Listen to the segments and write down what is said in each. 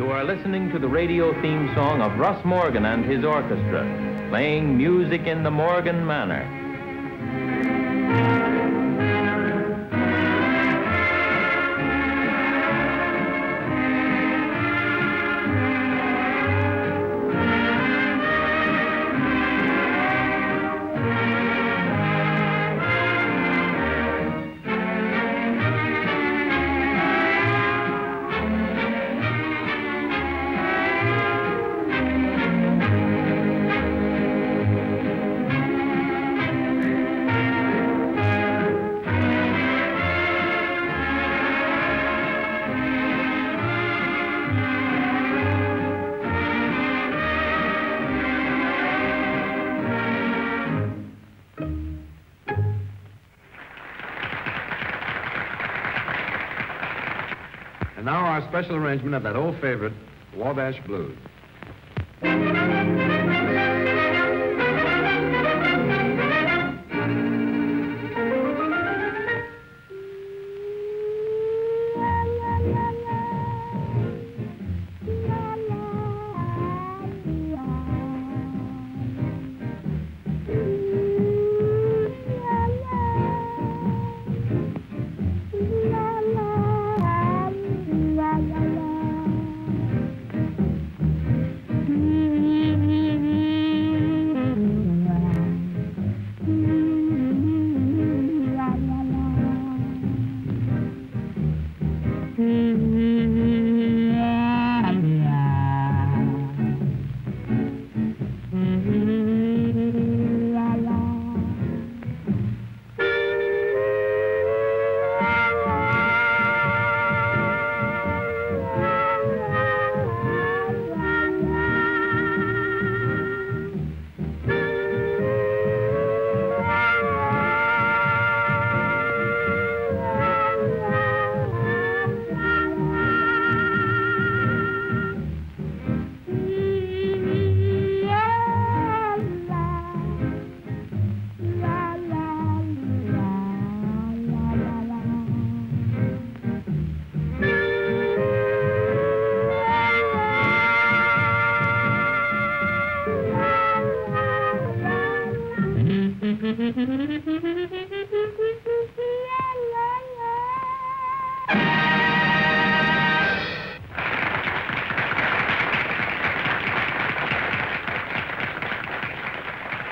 You are listening to the radio theme song of Russ Morgan and his orchestra, playing music in the Morgan manner. And now our special arrangement of that old favorite, Wabash Blues.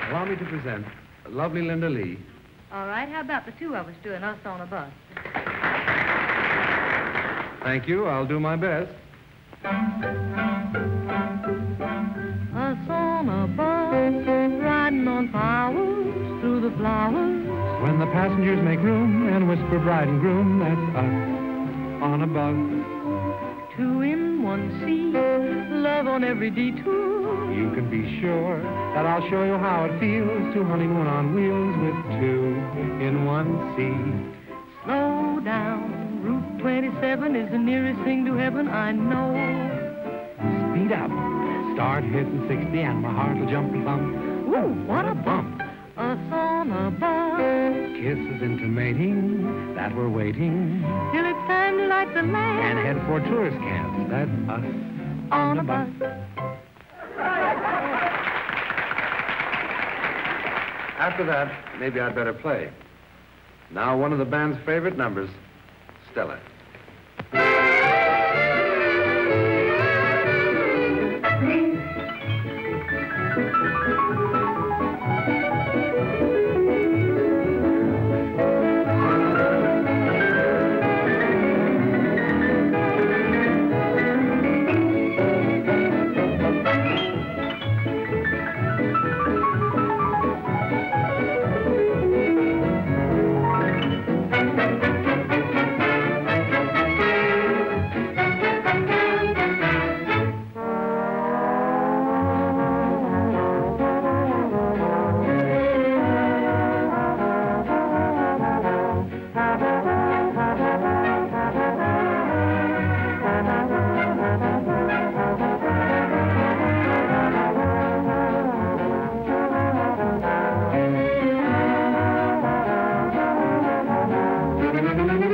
Allow me to present lovely Linda Lee. All right, how about the two of us doing Us on a Bus? Thank you, I'll do my best. Us on a bus, riding on flowers through the flowers. When the passengers make room and whisper bride and groom, that's us on a bus. Two in one seat, love on every detour. You can be sure that I'll show you how it feels to honeymoon on wheels with two in one seat. Slow down, Route 27 is the nearest thing to heaven I know. Speed up, start hitting 60 and my heart will jump and bump. Ooh, what a bump! Us on a bus. Kisses intimating that we're waiting till it's time to light the lamp and head for tourist camps. That's us on a bus. After that, maybe I'd better play. Now one of the band's favorite numbers, Stella. No,